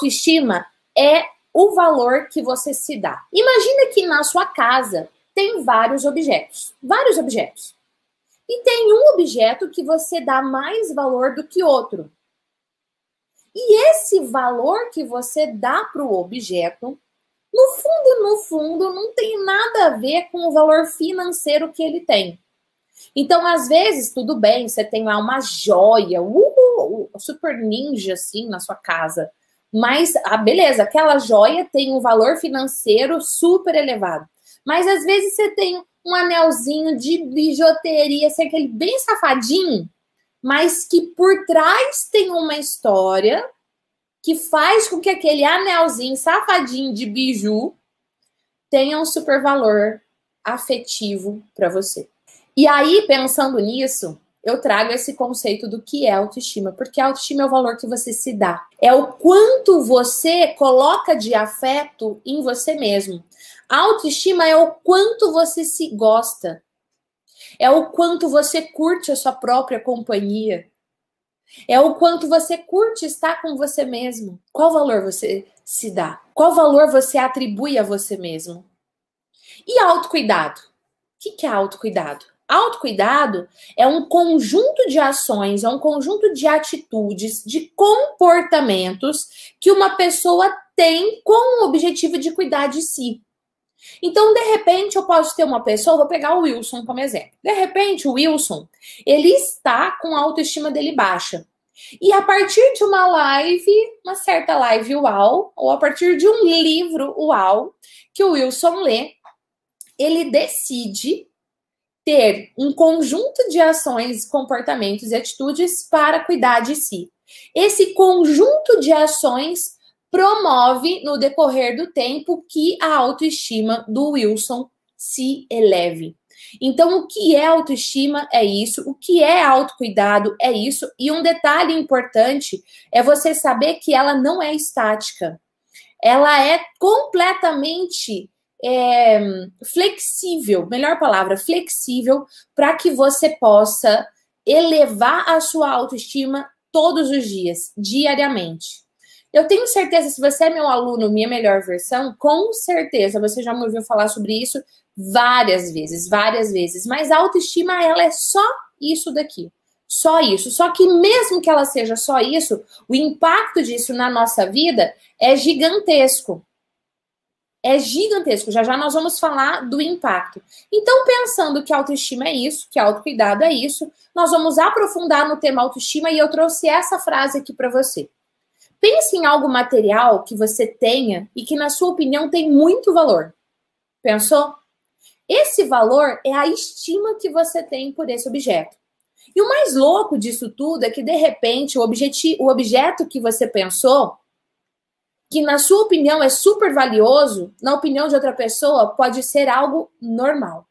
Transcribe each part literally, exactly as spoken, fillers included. autoestima é o valor que você se dá. Imagina que na sua casa tem vários objetos. Vários objetos. E tem um objeto que você dá mais valor do que outro. E esse valor que você dá para o objeto, no fundo, no fundo, não tem nada a ver com o valor financeiro que ele tem. Então, às vezes, tudo bem, você tem lá uma joia, uh, uh, super ninja, assim, na sua casa. Mas, ah, beleza, aquela joia tem um valor financeiro super elevado. Mas, às vezes, você tem um anelzinho de bijuteria, assim, aquele bem safadinho, mas que por trás tem uma história que faz com que aquele anelzinho safadinho de biju tenha um super valor afetivo para você. E aí, pensando nisso, eu trago esse conceito do que é autoestima, porque a autoestima é o valor que você se dá. É o quanto você coloca de afeto em você mesmo. A autoestima é o quanto você se gosta. É o quanto você curte a sua própria companhia. É o quanto você curte estar com você mesmo. Qual valor você se dá? Qual valor você atribui a você mesmo? E autocuidado? O que é autocuidado? Autocuidado é um conjunto de ações, é um conjunto de atitudes, de comportamentos que uma pessoa tem com o objetivo de cuidar de si. Então, de repente, eu posso ter uma pessoa, vou pegar o Wilson como exemplo. De repente, o Wilson, ele está com a autoestima dele baixa. E a partir de uma live, uma certa live uau, ou a partir de um livro uau, que o Wilson lê, ele decide ter um conjunto de ações, comportamentos e atitudes para cuidar de si. Esse conjunto de ações promove no decorrer do tempo que a autoestima do Wilson se eleve. Então, o que é autoestima é isso, o que é autocuidado é isso, e um detalhe importante é você saber que ela não é estática. Ela é completamente é, flexível, melhor palavra, flexível, para que você possa elevar a sua autoestima todos os dias, diariamente. Eu tenho certeza, se você é meu aluno, minha melhor versão, com certeza, você já me ouviu falar sobre isso várias vezes, várias vezes. Mas a autoestima, ela é só isso daqui, só isso. Só que mesmo que ela seja só isso, o impacto disso na nossa vida é gigantesco. É gigantesco, já já nós vamos falar do impacto. Então, pensando que autoestima é isso, que autocuidado é isso, nós vamos aprofundar no tema autoestima e eu trouxe essa frase aqui para você. Pense em algo material que você tenha e que, na sua opinião, tem muito valor. Pensou? Esse valor é a estima que você tem por esse objeto. E o mais louco disso tudo é que, de repente, o, o objeto que você pensou, que na sua opinião é super valioso, na opinião de outra pessoa, pode ser algo normal.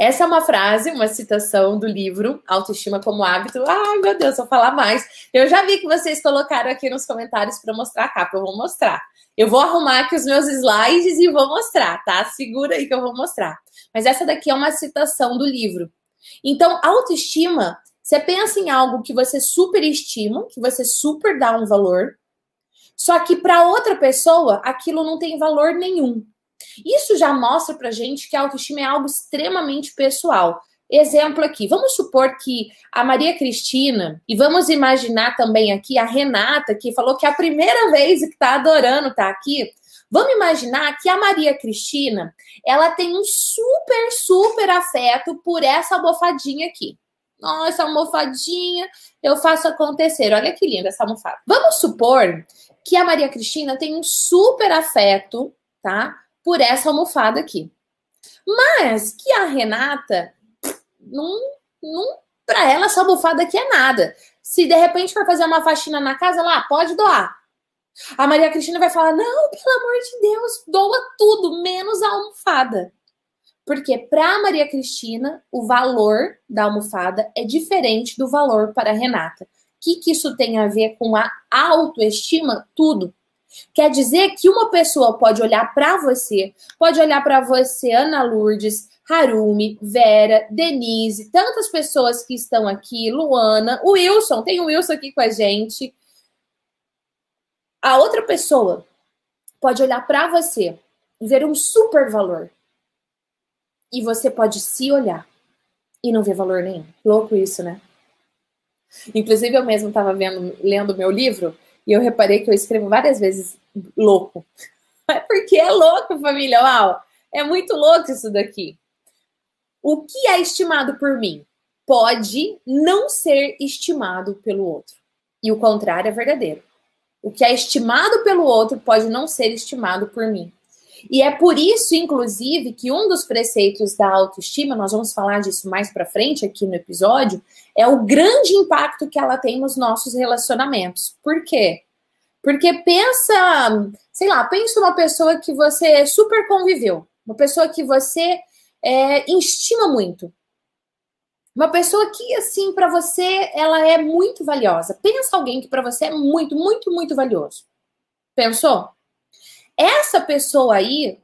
Essa é uma frase, uma citação do livro Autoestima como Hábito. Ai, meu Deus, vou falar mais. Eu já vi que vocês colocaram aqui nos comentários para mostrar a capa. Eu vou mostrar. Eu vou arrumar aqui os meus slides e vou mostrar, tá? Segura aí que eu vou mostrar. Mas essa daqui é uma citação do livro. Então, autoestima, você pensa em algo que você superestima, que você super dá um valor, só que para outra pessoa aquilo não tem valor nenhum. Isso já mostra pra gente que a autoestima é algo extremamente pessoal. Exemplo aqui, vamos supor que a Maria Cristina, e vamos imaginar também aqui a Renata, que falou que é a primeira vez e que tá adorando tá aqui. Vamos imaginar que a Maria Cristina, ela tem um super, super afeto por essa almofadinha aqui. Nossa, almofadinha, eu faço acontecer. Olha que linda essa almofada. Vamos supor que a Maria Cristina tem um super afeto, tá? Por essa almofada aqui. Mas que a Renata, não, não, para ela essa almofada aqui é nada. Se de repente for fazer uma faxina na casa, lá, pode doar. A Maria Cristina vai falar, não, pelo amor de Deus, doa tudo, menos a almofada. Porque para a Maria Cristina, o valor da almofada é diferente do valor para a Renata. O que, que isso tem a ver com a autoestima? Tudo. Quer dizer que uma pessoa pode olhar para você, pode olhar para você, Ana Lourdes, Harumi, Vera, Denise, tantas pessoas que estão aqui, Luana, o Wilson, tem o Wilson aqui com a gente. A outra pessoa pode olhar para você e ver um super valor. E você pode se olhar e não ver valor nenhum. Louco isso, né? Inclusive, eu mesmo estava vendo, lendo meu livro e eu reparei que eu escrevo várias vezes louco. É porque é louco, família. Uau, é muito louco isso daqui. O que é estimado por mim pode não ser estimado pelo outro. E o contrário é verdadeiro. O que é estimado pelo outro pode não ser estimado por mim. E é por isso, inclusive, que um dos preceitos da autoestima, nós vamos falar disso mais pra frente aqui no episódio, é o grande impacto que ela tem nos nossos relacionamentos. Por quê? Porque pensa, sei lá, pensa uma pessoa que você super conviveu, uma pessoa que você é, estima muito, uma pessoa que, assim, pra você, ela é muito valiosa. Pensa alguém que pra você é muito, muito, muito valioso. Pensou? Essa pessoa aí,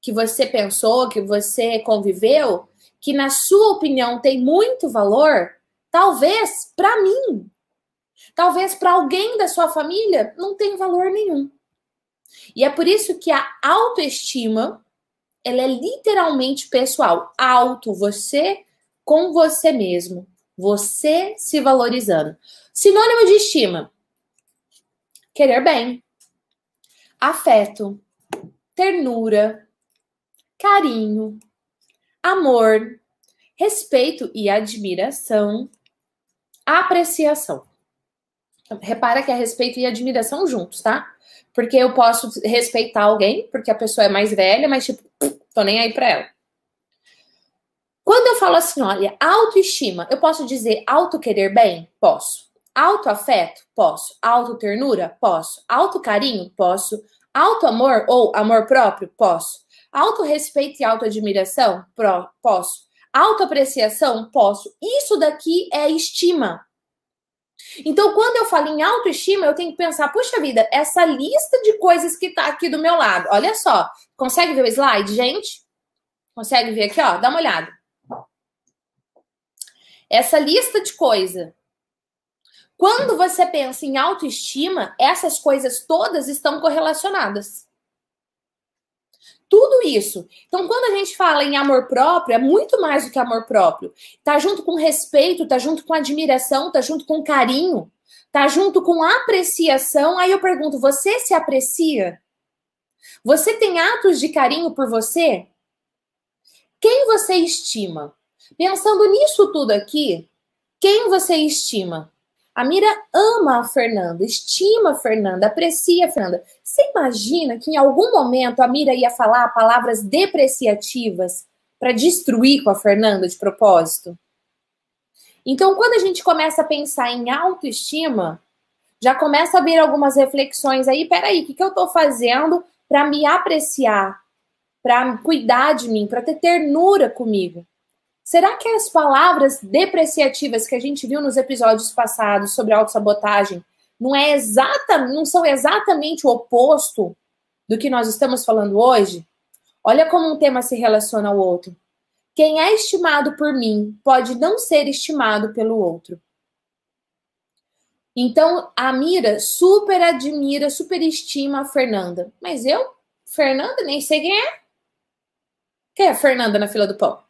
que você pensou, que você conviveu, que na sua opinião tem muito valor, talvez para mim, talvez para alguém da sua família, não tem valor nenhum. E é por isso que a autoestima, ela é literalmente pessoal. Auto, você com você mesmo. Você se valorizando. Sinônimo de estima. Querer bem. Afeto, ternura, carinho, amor, respeito e admiração, apreciação. Repara que é respeito e admiração juntos, tá? Porque eu posso respeitar alguém, porque a pessoa é mais velha, mas tipo, tô nem aí pra ela. Quando eu falo assim, olha, autoestima, eu posso dizer auto-querer bem? Posso. Autoafeto? Posso. Autoternura? Posso. Autocarinho? Posso. Autoamor ou amor próprio? Posso. Autorrespeito e autoadmiração? Posso. Autoapreciação? Posso. Isso daqui é estima. Então, quando eu falo em autoestima, eu tenho que pensar, puxa vida, essa lista de coisas que tá aqui do meu lado. Olha só. Consegue ver o slide, gente? Consegue ver aqui, ó? Dá uma olhada. Essa lista de coisa. Quando você pensa em autoestima, essas coisas todas estão correlacionadas. Tudo isso. Então, quando a gente fala em amor próprio, é muito mais do que amor próprio. Tá junto com respeito, tá junto com admiração, tá junto com carinho, tá junto com apreciação. Aí eu pergunto, você se aprecia? Você tem atos de carinho por você? Quem você estima? Pensando nisso tudo aqui, quem você estima? A Mira ama a Fernanda, estima a Fernanda, aprecia a Fernanda. Você imagina que em algum momento a Mira ia falar palavras depreciativas para destruir com a Fernanda de propósito? Então, quando a gente começa a pensar em autoestima, já começa a vir algumas reflexões aí. Peraí, o que, que eu estou fazendo para me apreciar, para cuidar de mim, para ter ternura comigo? Será que as palavras depreciativas que a gente viu nos episódios passados sobre autossabotagem não, é exata, não são exatamente o oposto do que nós estamos falando hoje? Olha como um tema se relaciona ao outro. Quem é estimado por mim pode não ser estimado pelo outro. Então, a Mira super admira, super estima a Fernanda. Mas eu, Fernanda, nem sei quem é. Quem é a Fernanda na fila do pão?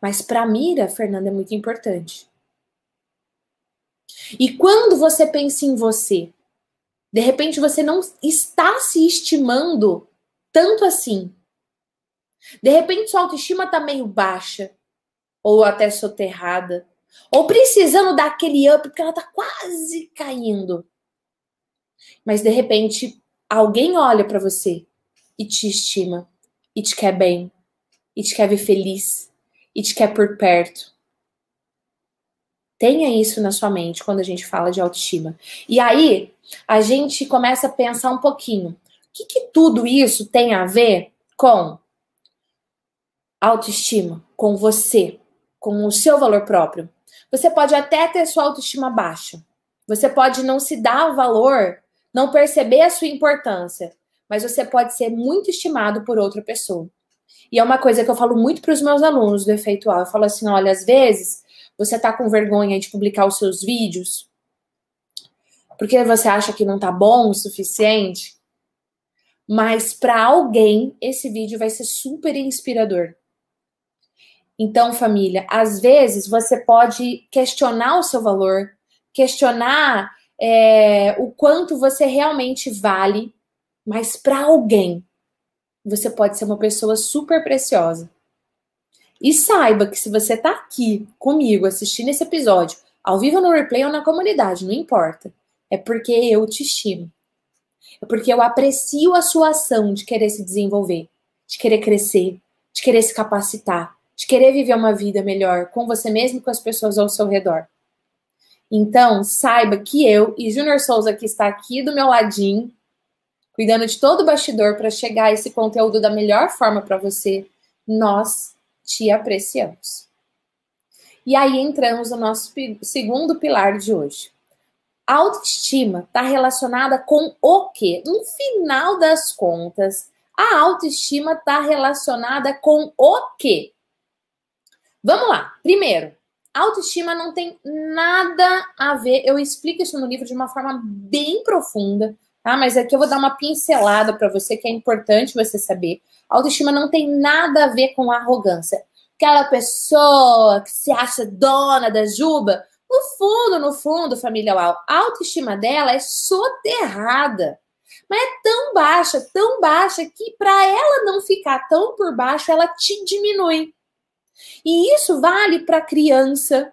Mas para a Mira, Fernanda é muito importante. E quando você pensa em você, de repente você não está se estimando tanto assim. De repente sua autoestima está meio baixa, ou até soterrada, ou precisando dar aquele up, porque ela está quase caindo. Mas de repente alguém olha para você e te estima, e te quer bem, e te quer ver feliz. E te quer por perto. Tenha isso na sua mente quando a gente fala de autoestima. E aí, a gente começa a pensar um pouquinho. O que, que tudo isso tem a ver com autoestima? Com você. Com o seu valor próprio. Você pode até ter sua autoestima baixa. Você pode não se dar valor, não perceber a sua importância. Mas você pode ser muito estimado por outra pessoa. E é uma coisa que eu falo muito para os meus alunos do Efeito Uau. Eu falo assim, olha, às vezes você tá com vergonha de publicar os seus vídeos porque você acha que não tá bom o suficiente. Mas para alguém, esse vídeo vai ser super inspirador. Então, família, às vezes você pode questionar o seu valor, questionar é, o quanto você realmente vale, mas para alguém, você pode ser uma pessoa super preciosa. E saiba que se você tá aqui comigo assistindo esse episódio, ao vivo, no replay ou na comunidade, não importa, é porque eu te estimo. É porque eu aprecio a sua ação de querer se desenvolver, de querer crescer, de querer se capacitar, de querer viver uma vida melhor com você mesmo e com as pessoas ao seu redor. Então, saiba que eu e Júnior Souza, que está aqui do meu ladinho, cuidando de todo o bastidor para chegar esse conteúdo da melhor forma para você, nós te apreciamos. E aí entramos no nosso segundo pilar de hoje. A autoestima está relacionada com o quê? No final das contas, a autoestima está relacionada com o quê? Vamos lá. Primeiro, autoestima não tem nada a ver. Eu explico isso no livro de uma forma bem profunda, tá? Mas aqui eu vou dar uma pincelada para você que é importante você saber. Autoestima não tem nada a ver com arrogância. Aquela pessoa que se acha dona da juba, no fundo, no fundo, família, a autoestima dela é soterrada. Mas é tão baixa, tão baixa que para ela não ficar tão por baixo, ela te diminui. E isso vale para criança,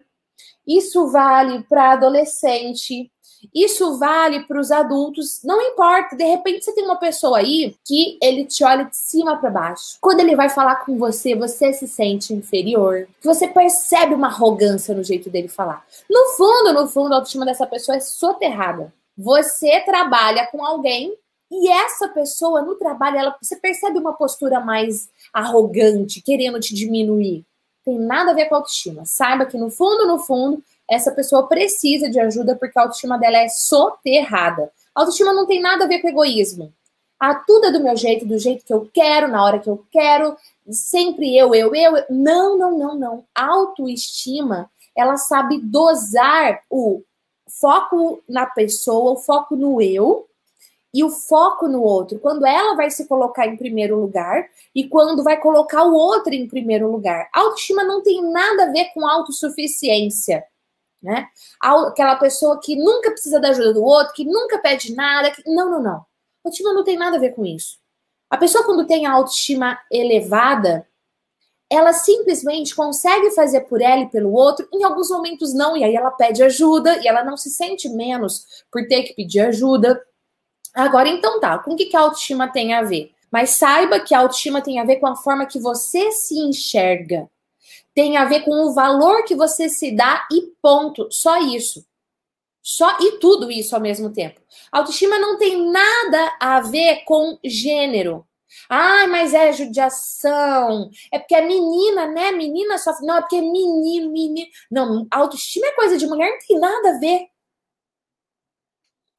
isso vale para adolescente, isso vale para os adultos, não importa. De repente você tem uma pessoa aí que ele te olha de cima para baixo. Quando ele vai falar com você, você se sente inferior, você percebe uma arrogância no jeito dele falar. No fundo, no fundo, a autoestima dessa pessoa é soterrada. Você trabalha com alguém e essa pessoa no trabalho, ela, você percebe uma postura mais arrogante, querendo te diminuir. Tem nada a ver com a autoestima. Saiba que no fundo, no fundo, essa pessoa precisa de ajuda porque a autoestima dela é soterrada. A autoestima não tem nada a ver com egoísmo. Ah, tudo é do meu jeito, do jeito que eu quero, na hora que eu quero, sempre eu, eu, eu. eu. Não, não, não, não. A autoestima, ela sabe dosar o foco na pessoa, o foco no eu e o foco no outro. Quando ela vai se colocar em primeiro lugar e quando vai colocar o outro em primeiro lugar. A autoestima não tem nada a ver com autossuficiência, né? Aquela pessoa que nunca precisa da ajuda do outro, que nunca pede nada. Que... Não, não, não. A autoestima não tem nada a ver com isso. A pessoa, quando tem a autoestima elevada, ela simplesmente consegue fazer por ela e pelo outro, em alguns momentos não, e aí ela pede ajuda, e ela não se sente menos por ter que pedir ajuda. Agora, então tá, com o que a autoestima tem a ver? Mas saiba que a autoestima tem a ver com a forma que você se enxerga. Tem a ver com o valor que você se dá e ponto. Só isso. Só e tudo isso ao mesmo tempo. A autoestima não tem nada a ver com gênero. Ah, mas é judiação. É porque é menina, né? Menina só... Não, é porque é menino, menino... Não, autoestima é coisa de mulher, não tem nada a ver.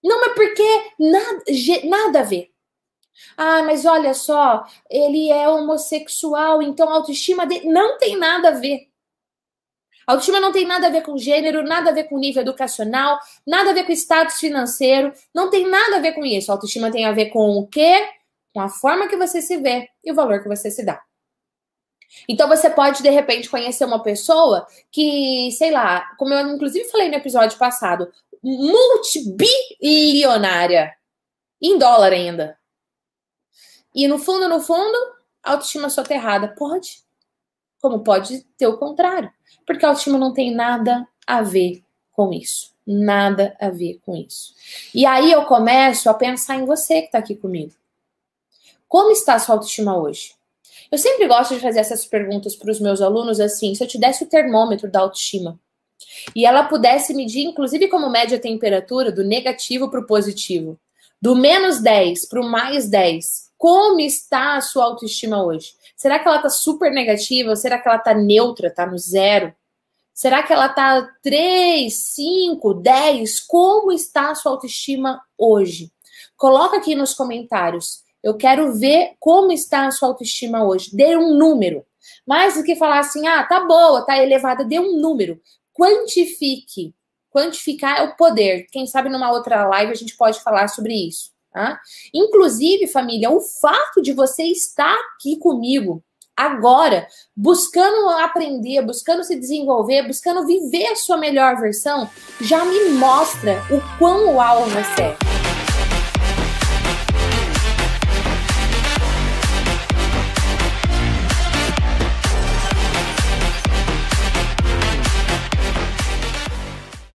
Não, mas porque nada, nada a ver. Ah, mas olha só, ele é homossexual, então a autoestima dele não tem nada a ver. A autoestima não tem nada a ver com gênero, nada a ver com nível educacional, nada a ver com status financeiro, não tem nada a ver com isso. A autoestima tem a ver com o quê? Com a forma que você se vê e o valor que você se dá. Então você pode, de repente, conhecer uma pessoa que, sei lá, como eu inclusive falei no episódio passado, multibilionária, em dólar ainda. E no fundo, no fundo, a autoestima soterrada pode, como pode ter o contrário, porque a autoestima não tem nada a ver com isso, nada a ver com isso. E aí eu começo a pensar em você que está aqui comigo. Como está a sua autoestima hoje? Eu sempre gosto de fazer essas perguntas para os meus alunos assim, se eu te desse o termômetro da autoestima, e ela pudesse medir, inclusive, como média a temperatura, do negativo para o positivo, do menos dez para o mais dez, como está a sua autoestima hoje? Será que ela está super negativa? Ou será que ela está neutra, está no zero? Será que ela está três, cinco, dez? Como está a sua autoestima hoje? Coloca aqui nos comentários. Eu quero ver como está a sua autoestima hoje. Dê um número. Mais do que falar assim, ah, tá boa, tá elevada, dê um número. Quantifique Quantificar é o poder. Quem sabe numa outra live a gente pode falar sobre isso. Tá? Inclusive, família, o fato de você estar aqui comigo agora, buscando aprender, buscando se desenvolver, buscando viver a sua melhor versão, já me mostra o quão uau você é.